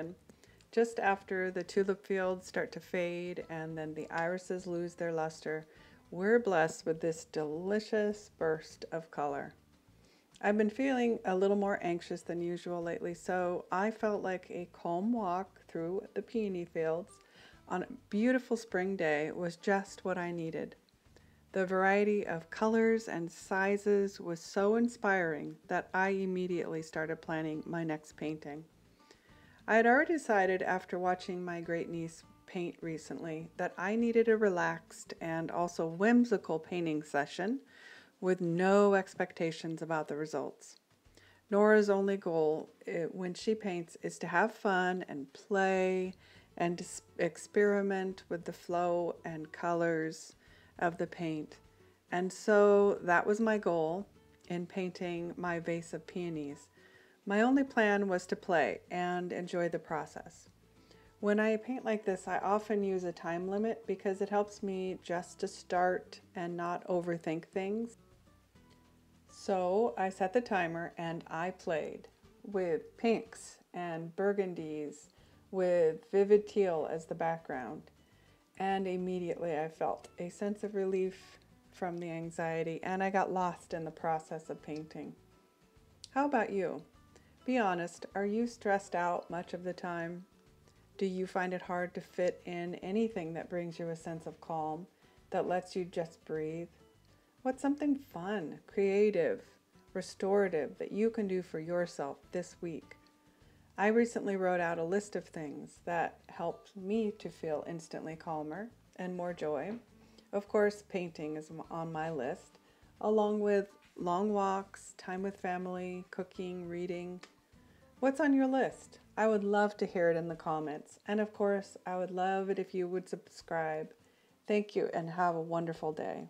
Oregon, just after the tulip fields start to fade and then the irises lose their luster, we're blessed with this delicious burst of color. I've been feeling a little more anxious than usual lately, so I felt like a calm walk through the peony fields on a beautiful spring day was just what I needed. The variety of colors and sizes was so inspiring that I immediately started planning my next painting. I had already decided after watching my great niece paint recently that I needed a relaxed and also whimsical painting session with no expectations about the results. Nora's only goal when she paints is to have fun and play and experiment with the flow and colors of the paint. And so that was my goal in painting my vase of peonies. My only plan was to play and enjoy the process. When I paint like this, I often use a time limit because it helps me just to start and not overthink things. So I set the timer and I played with pinks and burgundies with vivid teal as the background. And immediately I felt a sense of relief from the anxiety and I got lost in the process of painting. How about you? Be honest, are you stressed out much of the time? Do you find it hard to fit in anything that brings you a sense of calm, that lets you just breathe? What's something fun, creative, restorative that you can do for yourself this week? I recently wrote out a list of things that helped me to feel instantly calmer and more joy. Of course, painting is on my list, along with long walks, time with family, cooking, reading. What's on your list? I would love to hear it in the comments. And of course, I would love it if you would subscribe. Thank you and have a wonderful day.